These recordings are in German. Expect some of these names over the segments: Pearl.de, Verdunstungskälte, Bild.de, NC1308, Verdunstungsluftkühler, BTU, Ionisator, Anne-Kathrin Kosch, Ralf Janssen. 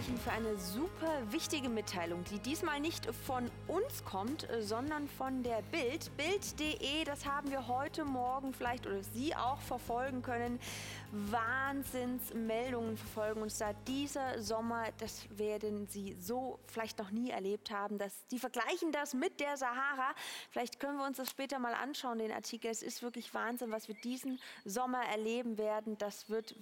Zeichen für eine super wichtige Mitteilung, die diesmal nicht von uns kommt, sondern von der Bild. Bild.de, das haben wir heute Morgen vielleicht oder Sie auch verfolgen können. Wahnsinnsmeldungen verfolgen uns da. Dieser Sommer, das werden Sie so vielleicht noch nie erlebt haben. Die vergleichen das mit der Sahara. Vielleicht können wir uns das später mal anschauen, den Artikel. Es ist wirklich Wahnsinn, was wir diesen Sommer erleben werden. Das wird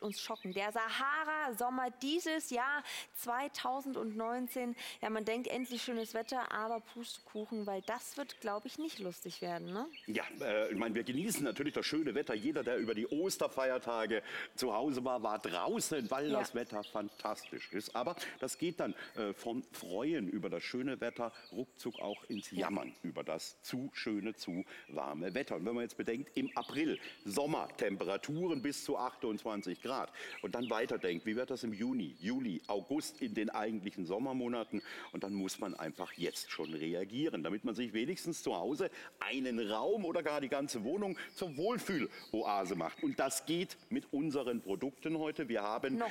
uns schocken. Der Sahara-Sommer dieses Jahr 2019. Ja, man denkt endlich schönes Wetter, aber Pustekuchen, weil das wird, glaube ich, nicht lustig werden, ne? Ja, ich meine, wir genießen natürlich das schöne Wetter. Jeder, der über die Osterfeiertage zu Hause war, war draußen, weil das Wetter fantastisch ist. Aber das geht dann vom Freuen über das schöne Wetter ruckzuck auch ins Jammern über das zu schöne, zu warme Wetter. Und wenn man jetzt bedenkt, im April Sommertemperaturen bis zu 28 Grad und dann weiterdenkt, wie wird das im Juni, Juli, August in den eigentlichen Sommermonaten, und dann muss man einfach jetzt schon reagieren, damit man sich wenigstens zu Hause einen Raum oder gar die ganze Wohnung zur Wohlfühloase macht. Und das geht mit unseren Produkten heute. Wir haben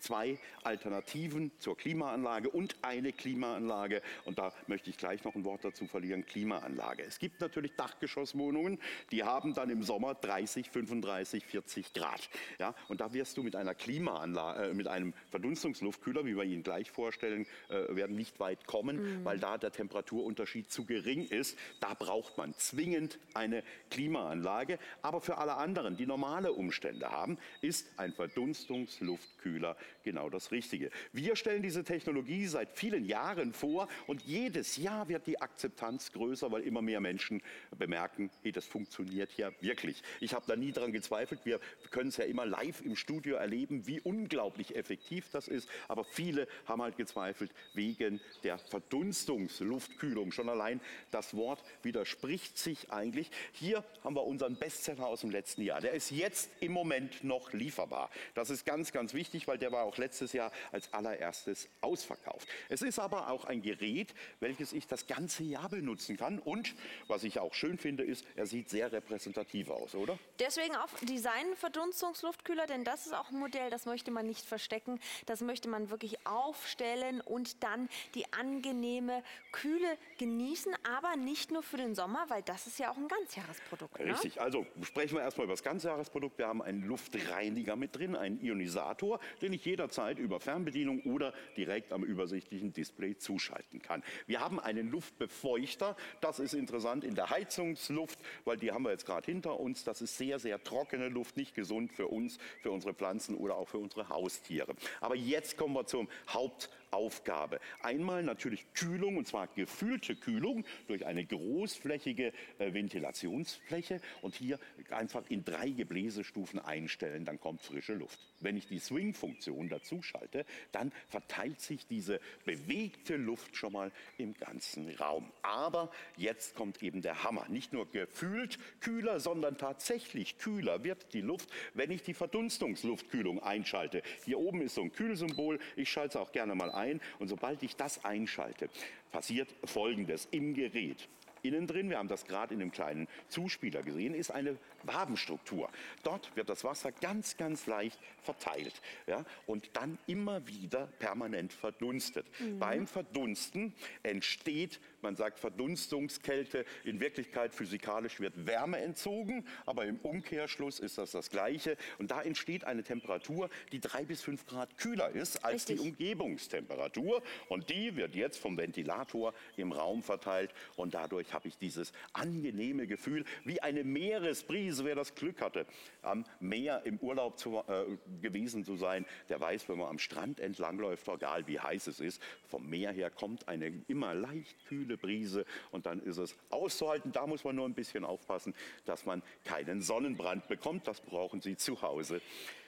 zwei Alternativen zur Klimaanlage und eine Klimaanlage. Und da möchte ich gleich noch ein Wort dazu verlieren, Klimaanlage. Es gibt natürlich Dachgeschosswohnungen, die haben dann im Sommer 30, 35, 40 Grad. Ja, und da wirst du mit einer Klimaanlage, mit einem Verdunstungsluftkühler, wie wir ihn gleich vorstellen werden, nicht weit kommen, weil da der Temperaturunterschied zu gering ist. Da braucht man zwingend eine Klimaanlage. Aber für alle anderen, die normale Umstände haben, ist ein Verdunstungsluftkühler genau das Richtige. Wir stellen diese Technologie seit vielen Jahren vor und jedes Jahr wird die Akzeptanz größer, weil immer mehr Menschen bemerken, hey, das funktioniert ja wirklich. Ich habe da nie dran gezweifelt. Wir können es ja immer live im Studio erleben, wie unglaublich effektiv das ist. Aber viele haben halt gezweifelt wegen der Verdunstungsluftkühlung. Schon allein das Wort widerspricht sich eigentlich. Hier haben wir unseren Bestseller aus dem letzten Jahr. Der ist jetzt im Moment noch lieferbar. Das ist ganz, ganz wichtig, weil der war auch letztes Jahr als allererstes ausverkauft. Es ist aber auch ein Gerät, welches ich das ganze Jahr benutzen kann. Und was ich auch schön finde, ist, er sieht sehr repräsentativ aus, oder? Deswegen auch Design-Verdunstungsluftkühler, denn das ist auch ein Modell, das möchte man nicht verstecken. Das möchte man wirklich aufstellen und dann die angenehme Kühle genießen. Aber nicht nur für den Sommer, weil das ist ja auch ein Ganzjahresprodukt. Ne? Richtig, also sprechen wir erstmal über das Ganzjahresprodukt. Wir haben einen Luftreiniger mit drin, einen Ionisator, den ich jederzeit über Fernbedienung oder direkt am übersichtlichen Display zuschalten kann. Wir haben einen Luftbefeuchter, das ist interessant in der Heizungsluft, weil die haben wir jetzt gerade hinter uns. Das ist sehr, sehr trockene Luft, nicht gesund für uns, für unsere Pflanzen oder auch für unsere Haustiere. Aber jetzt kommen wir zum Hauptaufgabe. Einmal natürlich Kühlung, und zwar gefühlte Kühlung durch eine großflächige Ventilationsfläche, und hier einfach in 3 Gebläsestufen einstellen, dann kommt frische Luft. Wenn ich die Swing-Funktion dazu schalte, dann verteilt sich diese bewegte Luft schon mal im ganzen Raum. Aber jetzt kommt eben der Hammer. Nicht nur gefühlt kühler, sondern tatsächlich kühler wird die Luft, wenn ich die Verdunstungsluftkühlung einschalte. Hier oben ist so ein Kühlsymbol, ich schalte es auch gerne mal ein, und sobald ich das einschalte, passiert Folgendes im Gerät. Innen drin, wir haben das gerade in dem kleinen Zuspieler gesehen, ist eine Wabenstruktur. Dort wird das Wasser ganz, ganz leicht verteilt, ja, und dann immer wieder permanent verdunstet. Beim Verdunsten entsteht, man sagt, Verdunstungskälte. In Wirklichkeit physikalisch wird Wärme entzogen, aber im Umkehrschluss ist das das Gleiche. Und da entsteht eine Temperatur, die 3 bis 5 Grad kühler ist als die Umgebungstemperatur. Und die wird jetzt vom Ventilator im Raum verteilt, und dadurch habe ich dieses angenehme Gefühl, wie eine Meeresbrise. Wer das Glück hatte, am Meer im Urlaub gewesen zu sein, der weiß, wenn man am Strand entlangläuft, egal wie heiß es ist, vom Meer her kommt eine immer leicht kühle Brise, und dann ist es auszuhalten. Da muss man nur ein bisschen aufpassen, dass man keinen Sonnenbrand bekommt. Das brauchen Sie zu Hause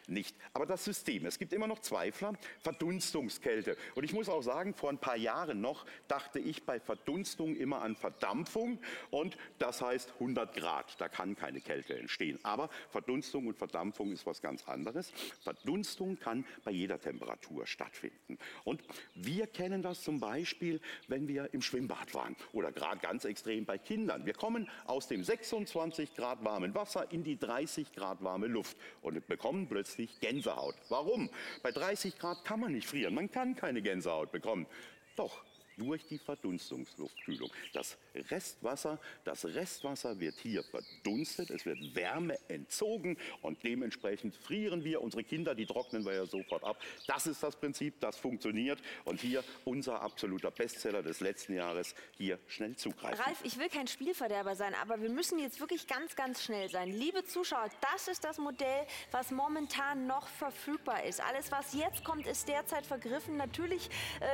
nicht. Aber das System, es gibt immer noch Zweifler, Verdunstungskälte. Und ich muss auch sagen, vor ein paar Jahren noch dachte ich bei Verdunstung immer an Verdampfung, und das heißt 100 Grad, da kann keine Kälte entstehen. Aber Verdunstung und Verdampfung ist was ganz anderes. Verdunstung kann bei jeder Temperatur stattfinden. Und wir kennen das zum Beispiel, wenn wir im Schwimmbad waren oder gerade ganz extrem bei Kindern. Wir kommen aus dem 26 Grad warmen Wasser in die 30 Grad warme Luft und bekommen plötzlich ich Gänsehaut. Warum? Bei 30 Grad kann man nicht frieren. Man kann keine Gänsehaut bekommen. Doch durch die Verdunstungsluftkühlung. Das Restwasser wird hier verdunstet, es wird Wärme entzogen und dementsprechend frieren wir. Unsere Kinder, die trocknen wir ja sofort ab. Das ist das Prinzip, das funktioniert. Und hier unser absoluter Bestseller des letzten Jahres, hier schnell zugreifen. Ralf, ich will kein Spielverderber sein, aber wir müssen jetzt wirklich ganz, ganz schnell sein. Liebe Zuschauer, das ist das Modell, was momentan noch verfügbar ist. Alles, was jetzt kommt, ist derzeit vergriffen. Natürlich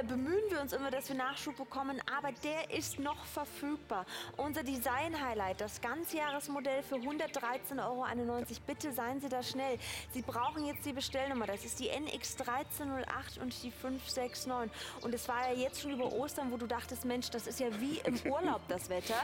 bemühen wir uns immer, dass wir Nachschub bekommen, aber der ist noch verfügbar. Unser Design-Highlight, das Ganzjahresmodell für 113,91 €. Bitte seien Sie da schnell. Sie brauchen jetzt die Bestellnummer. Das ist die NX1308 und die 569. Und es war ja jetzt schon über Ostern, wo du dachtest, Mensch, das ist ja wie im Urlaub das Wetter.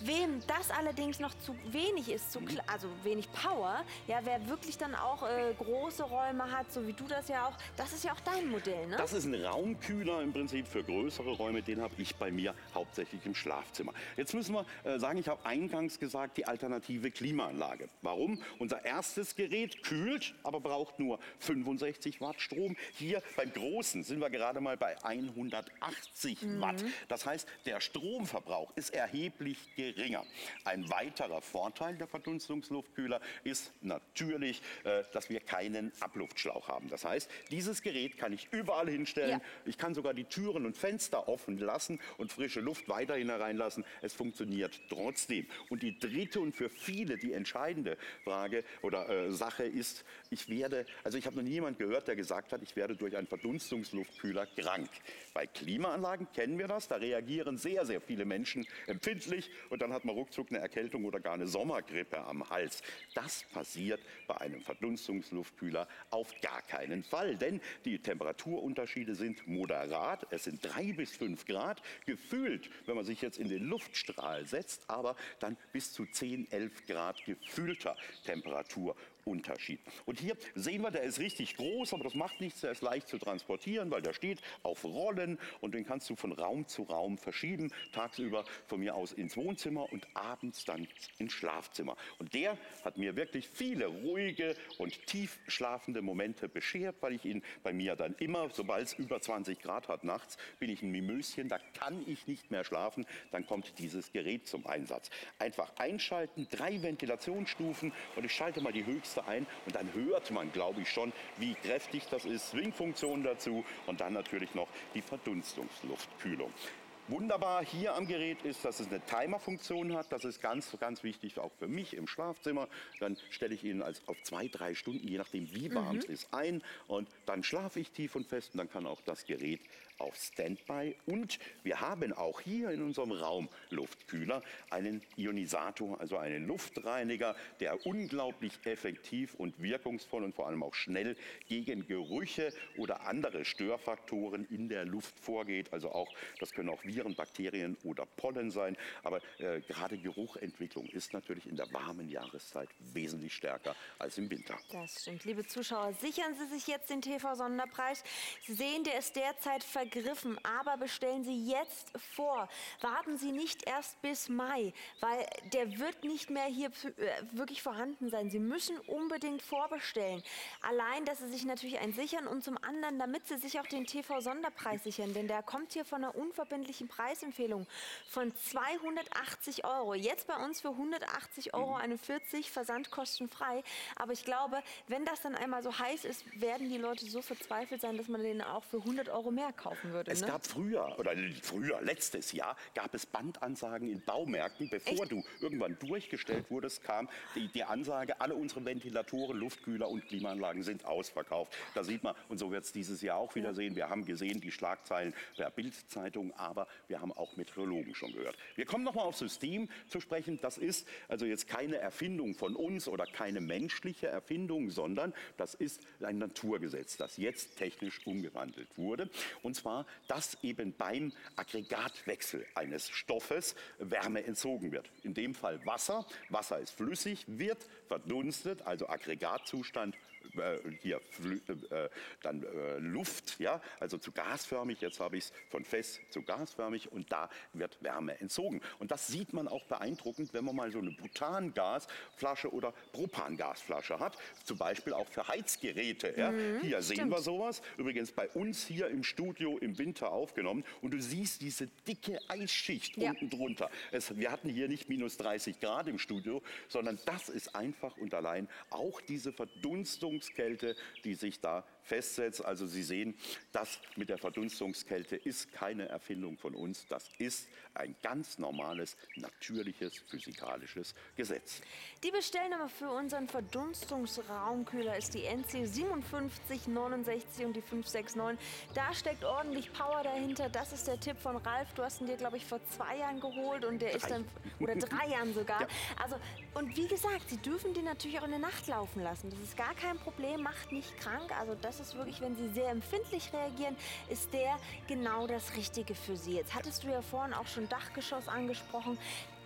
Wem das allerdings noch zu wenig ist, also wenig Power, ja, wer wirklich dann auch große Räume hat, so wie du das ja auch, das ist ja auch dein Modell, ne? Das ist ein Raumkühler im Prinzip für größere Räume, den habe ich bei mir hauptsächlich im Schlafzimmer. Jetzt müssen wir sagen, ich habe eingangs gesagt, die alternative Klimaanlage. Warum? Unser erstes Gerät kühlt, aber braucht nur 65 Watt Strom. Hier beim Großen sind wir gerade mal bei 180 Watt. Das heißt, der Stromverbrauch ist erheblich geringer. Ein weiterer Vorteil der Verdunstungsluftkühler ist natürlich, dass wir keinen Abluftschlauch haben. Das heißt, dieses Gerät kann ich überall hinstellen. Ja. Ich kann sogar die Türen und Fenster offen lassen und frische Luft weiterhin hereinlassen. Es funktioniert trotzdem. Und die dritte und für viele die entscheidende Frage oder Sache ist, ich habe noch nie jemanden gehört, der gesagt hat, ich werde durch einen Verdunstungsluftkühler krank. Bei Klimaanlagen kennen wir das, da reagieren sehr, sehr viele Menschen empfindlich und dann hat man ruckzuck eine Erkältung oder gar eine Sommergrippe am Hals. Das passiert bei einem Verdunstungsluftkühler auf gar keinen Fall, denn die Temperaturunterschiede sind moderat, es sind 3 bis 5 Grad, gefühlt, wenn man sich jetzt in den Luftstrahl setzt, aber dann bis zu 10, 11 Grad gefühlter Temperaturunterschied. Und hier sehen wir, der ist richtig groß, aber das macht nichts, der ist leicht zu transportieren, weil der steht auf Rollen und den kannst du von Raum zu Raum verschieben, tagsüber von mir aus ins Wohnzimmer und abends dann ins Schlafzimmer. Und der hat mir wirklich viele ruhige und tief schlafende Momente beschert, weil ich ihn bei mir dann immer, sobald es über 20 Grad hat nachts, bin ich ein Mimöschen, da kann ich nicht mehr schlafen, dann kommt dieses Gerät zum Einsatz. Einfach einschalten, 3 Ventilationsstufen und ich schalte mal die höchste ein und dann hört man, glaube ich, schon, wie kräftig das ist, Swingfunktion dazu und dann natürlich noch die Verdunstungsluftkühlung. Wunderbar hier am Gerät ist, dass es eine Timer-Funktion hat. Das ist ganz, ganz wichtig, auch für mich im Schlafzimmer. Dann stelle ich ihn auf 2, 3 Stunden, je nachdem wie warm es ist, ein. Und dann schlafe ich tief und fest und dann kann auch das Gerät auf Standby. Und wir haben auch hier in unserem Raum Luftkühler einen Ionisator, also einen Luftreiniger, der unglaublich effektiv und wirkungsvoll und vor allem auch schnell gegen Gerüche oder andere Störfaktoren in der Luft vorgeht. Also auch, das können auch Viren, Bakterien oder Pollen sein. Aber gerade Geruchentwicklung ist natürlich in der warmen Jahreszeit wesentlich stärker als im Winter. Das stimmt. Liebe Zuschauer, sichern Sie sich jetzt den TV-Sonderpreis. Sie sehen, der ist derzeit vergriffen, aber bestellen Sie jetzt vor. Warten Sie nicht erst bis Mai, weil der wird nicht mehr hier wirklich vorhanden sein. Sie müssen unbedingt vorbestellen. Allein, dass Sie sich natürlich einen sichern und zum anderen, damit Sie sich auch den TV-Sonderpreis sichern, denn der kommt hier von einer unverbindlichen Preisempfehlung von 280 €. Jetzt bei uns für 180,41 € versandkostenfrei. Aber ich glaube, wenn das dann einmal so heiß ist, werden die Leute so verzweifelt sein, dass man den auch für 100 € mehr kaufen würde. Es gab letztes Jahr gab es Bandansagen in Baumärkten. Bevor du irgendwann durchgestellt wurdest, kam die Ansage, alle unsere Ventilatoren, Luftkühler und Klimaanlagen sind ausverkauft. Da sieht man, und so wird es dieses Jahr auch wieder sehen, wir haben gesehen, die Schlagzeilen der Bild-Zeitung, aber wir haben auch Meteorologen schon gehört. Wir kommen nochmal aufs System zu sprechen. Das ist also jetzt keine Erfindung von uns oder keine menschliche Erfindung, sondern das ist ein Naturgesetz, das jetzt technisch umgewandelt wurde. Und zwar, dass eben beim Aggregatwechsel eines Stoffes Wärme entzogen wird. In dem Fall Wasser. Wasser ist flüssig, wird verdunstet, also Aggregatzustand Luft, ja, also zu gasförmig. Jetzt habe ich es von fest zu gasförmig und da wird Wärme entzogen. Und das sieht man auch beeindruckend, wenn man mal so eine Butangasflasche oder Propangasflasche hat, zum Beispiel auch für Heizgeräte. Ja. Hier sehen wir sowas, übrigens bei uns hier im Studio im Winter aufgenommen, und du siehst diese dicke Eisschicht unten drunter. Wir hatten hier nicht minus 30 Grad im Studio, sondern das ist einfach und allein auch diese Verdunstungskälte, die sich da festsetzt. Also Sie sehen, das mit der Verdunstungskälte ist keine Erfindung von uns. Das ist ein ganz normales, natürliches, physikalisches Gesetz. Die Bestellnummer für unseren Verdunstungsraumkühler ist die NC5769 und die 569. Da steckt ordentlich Power dahinter. Das ist der Tipp von Ralf. Du hast ihn dir, glaube ich, vor 2 Jahren geholt und der ist dann, oder 3 Jahren sogar. Ja. Also, und wie gesagt, Sie dürfen den natürlich auch in der Nacht laufen lassen. Das ist gar kein Problem, macht nicht krank. Also das ist wirklich, wenn Sie sehr empfindlich reagieren, ist der genau das Richtige für Sie. Jetzt hattest du ja vorhin auch schon Dachgeschoss angesprochen.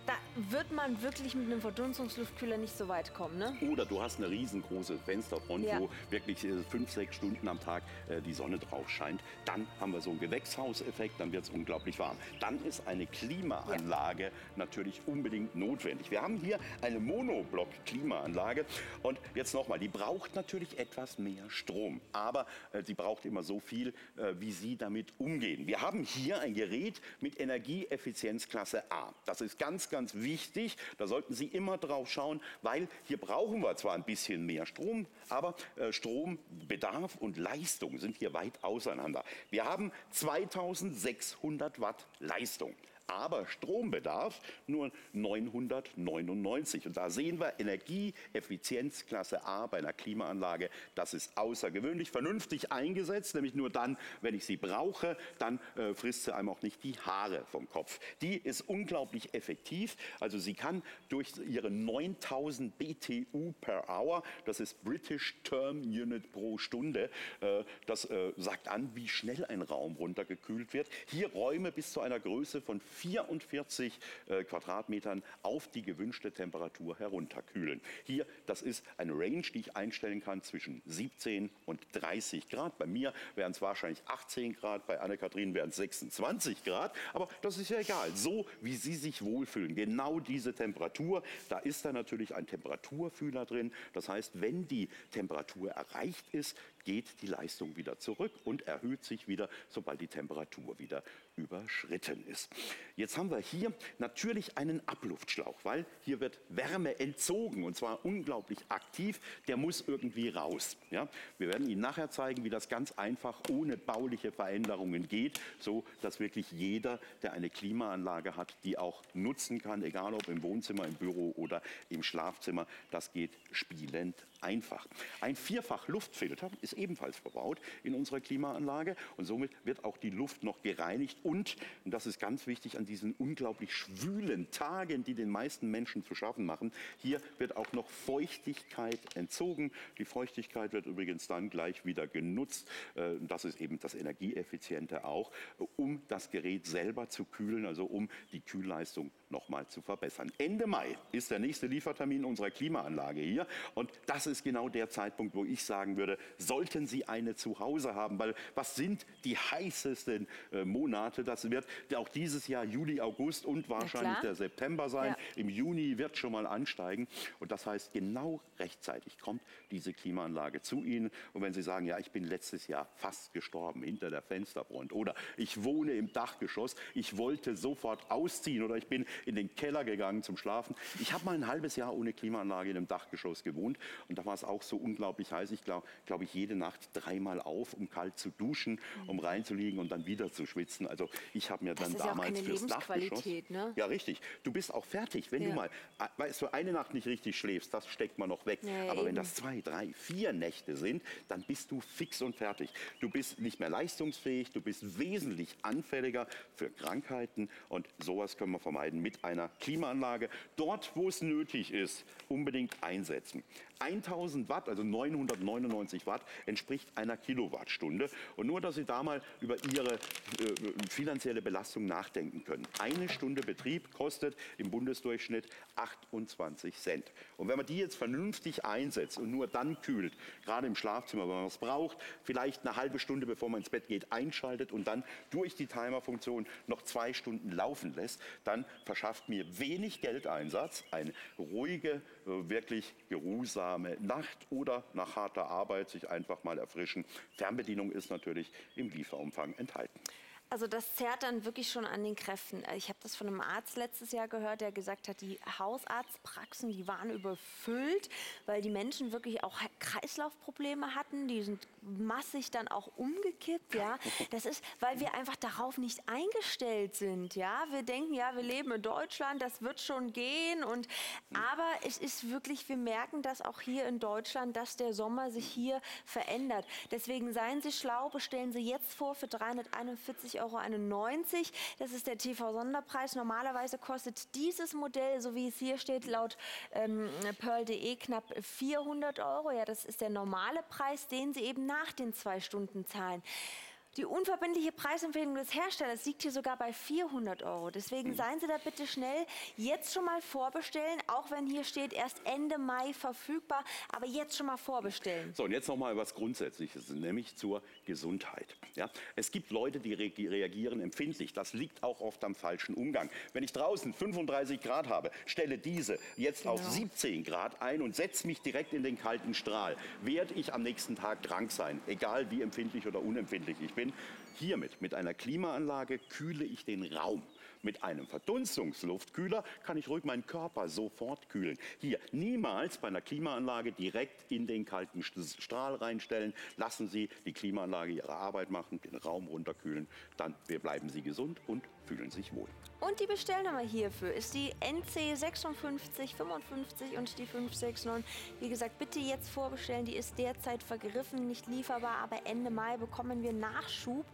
Da wird man wirklich mit einem Verdunstungsluftkühler nicht so weit kommen, ne? Oder du hast eine riesengroße Fensterfront, wo wirklich 5, 6 Stunden am Tag die Sonne drauf scheint. Dann haben wir so einen Gewächshauseffekt, dann wird es unglaublich warm. Dann ist eine Klimaanlage natürlich unbedingt notwendig. Wir haben hier eine Monoblock-Klimaanlage. Und jetzt nochmal, die braucht natürlich etwas mehr Strom. Aber sie braucht immer so viel, wie sie damit umgehen. Wir haben hier ein Gerät mit Energieeffizienzklasse A. Das ist ganz wichtig, da sollten Sie immer drauf schauen, weil hier brauchen wir zwar ein bisschen mehr Strom, aber Strombedarf und Leistung sind hier weit auseinander. Wir haben 2600 Watt Leistung, aber Strombedarf nur 999. Und da sehen wir Energieeffizienzklasse A bei einer Klimaanlage. Das ist außergewöhnlich vernünftig eingesetzt, nämlich nur dann, wenn ich sie brauche, dann frisst sie einem auch nicht die Haare vom Kopf. Die ist unglaublich effektiv. Also sie kann durch ihre 9000 BTU per Hour, das ist British Term Unit pro Stunde, das sagt an, wie schnell ein Raum runtergekühlt wird. Hier Räume bis zu einer Größe von 44 Quadratmetern auf die gewünschte Temperatur herunterkühlen. Hier, das ist eine Range, die ich einstellen kann zwischen 17 und 30 Grad. Bei mir wären es wahrscheinlich 18 Grad, bei Anne-Kathrin wären es 26 Grad. Aber das ist ja egal. So, wie Sie sich wohlfühlen, genau diese Temperatur, da ist da natürlich ein Temperaturfühler drin. Das heißt, wenn die Temperatur erreicht ist, geht die Leistung wieder zurück und erhöht sich wieder, sobald die Temperatur wieder überschritten ist. Jetzt haben wir hier natürlich einen Abluftschlauch, weil hier wird Wärme entzogen und zwar unglaublich aktiv. Der muss irgendwie raus. Ja? Wir werden Ihnen nachher zeigen, wie das ganz einfach ohne bauliche Veränderungen geht, so dass wirklich jeder, der eine Klimaanlage hat, die auch nutzen kann, egal ob im Wohnzimmer, im Büro oder im Schlafzimmer. Das geht spielend einfach. Ein Vierfach-Luftfilter ist ebenfalls verbaut in unserer Klimaanlage und somit wird auch die Luft noch gereinigt und das ist ganz wichtig an diesen unglaublich schwülen Tagen, die den meisten Menschen zu schaffen machen, hier wird auch noch Feuchtigkeit entzogen. Die Feuchtigkeit wird übrigens dann gleich wieder genutzt, das ist eben das Energieeffiziente auch, um das Gerät selber zu kühlen, also um die Kühlleistung nochmal zu verbessern. Ende Mai ist der nächste Liefertermin unserer Klimaanlage hier und das ist genau der Zeitpunkt, wo ich sagen würde, sollten Sie eine zu Hause haben, weil was sind die heißesten Monate? Das wird auch dieses Jahr Juli, August und wahrscheinlich der September sein. Ja. Im Juni wird schon mal ansteigen und das heißt, genau rechtzeitig kommt diese Klimaanlage zu Ihnen und wenn Sie sagen, ja, ich bin letztes Jahr fast gestorben hinter der Fensterfront oder ich wohne im Dachgeschoss, ich wollte sofort ausziehen oder ich bin in den Keller gegangen zum Schlafen. Ich habe mal ein halbes Jahr ohne Klimaanlage in einem Dachgeschoss gewohnt und da war es auch so unglaublich heiß. Ich glaube ich jede Nacht 3-mal auf, um kalt zu duschen, um reinzuliegen und dann wieder zu schwitzen. Also ich habe mir dann damals fürs Dachgeschoss... Ne? Ja, richtig. Du bist auch fertig, wenn du mal, weißt du, eine Nacht nicht richtig schläfst, das steckt man noch weg. Ja, aber wenn das 2, 3, 4 Nächte sind, dann bist du fix und fertig. Du bist nicht mehr leistungsfähig, du bist wesentlich anfälliger für Krankheiten und sowas können wir vermeiden mit einer Klimaanlage. Dort, wo es nötig ist, unbedingt einsetzen. 1.000 1000 Watt, also 999 Watt, entspricht einer Kilowattstunde. Und nur, dass Sie da mal über Ihre finanzielle Belastung nachdenken können. Eine Stunde Betrieb kostet im Bundesdurchschnitt 28 Cent. Und wenn man die jetzt vernünftig einsetzt und nur dann kühlt, gerade im Schlafzimmer, wenn man es braucht, vielleicht eine halbe Stunde, bevor man ins Bett geht, einschaltet und dann durch die Timerfunktion noch 2 Stunden laufen lässt, dann verschafft mir wenig Geldeinsatz eine ruhige, wirklich geruhsame Nacht oder nach harter Arbeit sich einfach mal erfrischen. Fernbedienung ist natürlich im Lieferumfang enthalten. Also das zerrt dann wirklich schon an den Kräften. Ich habe das von einem Arzt letztes Jahr gehört, der gesagt hat, die Hausarztpraxen, die waren überfüllt, weil die Menschen wirklich auch Kreislaufprobleme hatten. Die sind massig dann auch umgekippt, ja. Das ist, weil wir einfach darauf nicht eingestellt sind, ja. Wir denken, ja, wir leben in Deutschland, das wird schon gehen. Und, aber es ist wirklich, wir merken das auch hier in Deutschland, dass der Sommer sich hier verändert. Deswegen seien Sie schlau, bestellen Sie jetzt vor für 341,91 €. Das ist der TV-Sonderpreis. Normalerweise kostet dieses Modell, so wie es hier steht, laut Pearl.de knapp 400 €. Ja, das ist der normale Preis, den Sie eben nach den 2 Stunden zahlen. Die unverbindliche Preisempfehlung des Herstellers liegt hier sogar bei 400 €. Deswegen seien Sie da bitte schnell, jetzt schon mal vorbestellen, auch wenn hier steht, erst Ende Mai verfügbar, aber jetzt schon mal vorbestellen. So, und jetzt noch mal was Grundsätzliches, nämlich zur Gesundheit. Ja? Es gibt Leute, die reagieren empfindlich. Das liegt auch oft am falschen Umgang. Wenn ich draußen 35 Grad habe, stelle diese jetzt auf 17 Grad ein und setze mich direkt in den kalten Strahl, werde ich am nächsten Tag krank sein, egal wie empfindlich oder unempfindlich ich bin. Hiermit, mit einer Klimaanlage, kühle ich den Raum. Mit einem Verdunstungsluftkühler kann ich ruhig meinen Körper sofort kühlen. Hier, niemals bei einer Klimaanlage direkt in den kalten Strahl reinstellen. Lassen Sie die Klimaanlage ihre Arbeit machen, den Raum runterkühlen. Dann bleiben Sie gesund und fühlen sich wohl. Und die Bestellnummer hierfür ist die NC5655 und die 569. Wie gesagt, bitte jetzt vorbestellen. Die ist derzeit vergriffen, nicht lieferbar, aber Ende Mai bekommen wir Nachschub.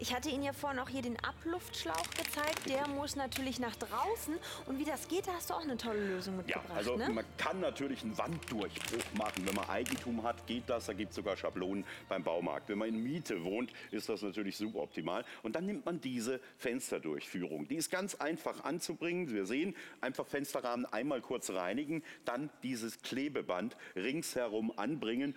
Ich hatte Ihnen ja vorhin auch hier den Abluftschlauch gezeigt. Der muss natürlich nach draußen. Und wie das geht, da hast du auch eine tolle Lösung mitgebracht. Ja, also man kann natürlich einen Wanddurchbruch machen. Wenn man Eigentum hat, geht das. Da gibt es sogar Schablonen beim Baumarkt. Wenn man in Miete wohnt, ist das natürlich suboptimal. Und dann nimmt man diese Fensterdurchführung. Die ist ganz einfach anzubringen. Wir sehen, einfach Fensterrahmen einmal kurz reinigen, dann dieses Klebeband ringsherum anbringen.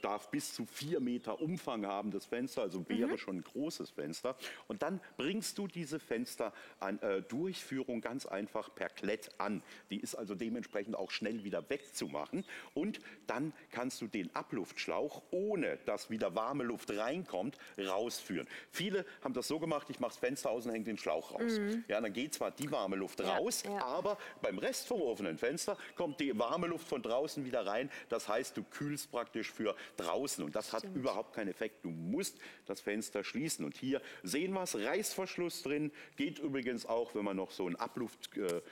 Darf bis zu 4 Meter Umfang haben, das Fenster. Also wäre schon ein großes Fenster. Und dann bringst du diese Fenster an, Durchführung ganz einfach per Klett an. Die ist also dementsprechend auch schnell wieder wegzumachen. Und dann kannst du den Abluftschlauch, ohne dass wieder warme Luft reinkommt, rausführen. Viele haben das so gemacht, ich mache das Fenster aus und hänge den Schlauch raus. Ja, dann geht zwar die warme Luft raus, aber beim Rest vom offenen Fenster kommt die warme Luft von draußen wieder rein. Das heißt, du kühlst praktisch für draußen. Und das hat überhaupt keinen Effekt. Du musst das Fenster schließen. Und hier sehen wir es, Reißverschluss drin, geht übrigens auch, wenn man noch so einen Ablufttrockner,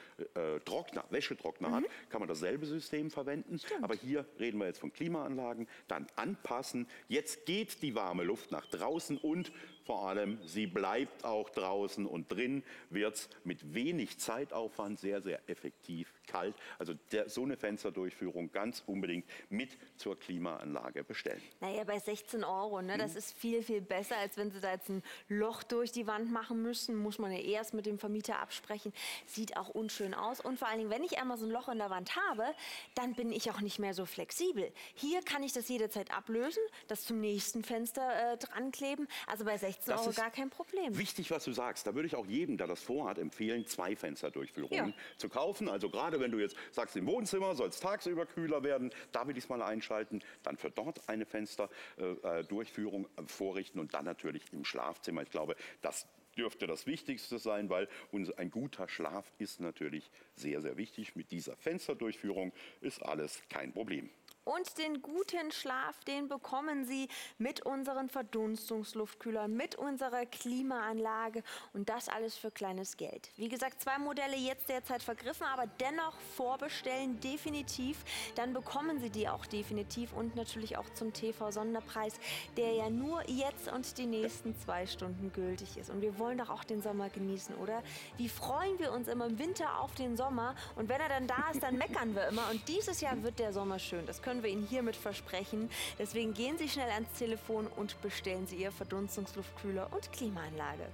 Wäschetrockner hat, kann man dasselbe System verwenden. Stimmt. Aber hier reden wir jetzt von Klimaanlagen, dann anpassen. Jetzt geht die warme Luft nach draußen und vor allem, sie bleibt auch draußen und drin wird es mit wenig Zeitaufwand sehr, sehr effektiv kalt. Also so eine Fensterdurchführung ganz unbedingt mit zur Klimaanlage bestellen. Naja, bei 16 €, ne? Das ist viel, viel besser, als wenn Sie da jetzt ein Loch durch die Wand machen müssen. Muss man ja erst mit dem Vermieter absprechen. Sieht auch unschön aus. Und vor allen Dingen, wenn ich einmal so ein Loch in der Wand habe, dann bin ich auch nicht mehr so flexibel. Hier kann ich das jederzeit ablösen, das zum nächsten Fenster dran kleben. Also bei 16 € gar kein Problem. Wichtig, was du sagst. Da würde ich auch jedem, der das vorhat, empfehlen, 2 Fensterdurchführungen zu kaufen. Also gerade wenn du jetzt sagst, im Wohnzimmer soll es tagsüber kühler werden, da will ich es mal einschalten, dann für dort eine Fensterdurchführung vorrichten und dann natürlich im Schlafzimmer. Ich glaube, das dürfte das Wichtigste sein, weil ein guter Schlaf ist natürlich sehr, sehr wichtig. Mit dieser Fensterdurchführung ist alles kein Problem. Und den guten Schlaf, den bekommen Sie mit unseren Verdunstungsluftkühlern, mit unserer Klimaanlage und das alles für kleines Geld. Wie gesagt, 2 Modelle jetzt derzeit vergriffen, aber dennoch vorbestellen, definitiv. Dann bekommen Sie die auch definitiv und natürlich auch zum TV-Sonderpreis, der ja nur jetzt und die nächsten 2 Stunden gültig ist. Und wir wollen doch auch den Sommer genießen, oder? Wie freuen wir uns immer im Winter auf den Sommer? Und wenn er dann da ist, dann meckern wir immer. Und dieses Jahr wird der Sommer schön. Das können können wir Ihnen hiermit versprechen. Deswegen gehen Sie schnell ans Telefon und bestellen Sie Ihr Verdunstungsluftkühler und Klimaanlage.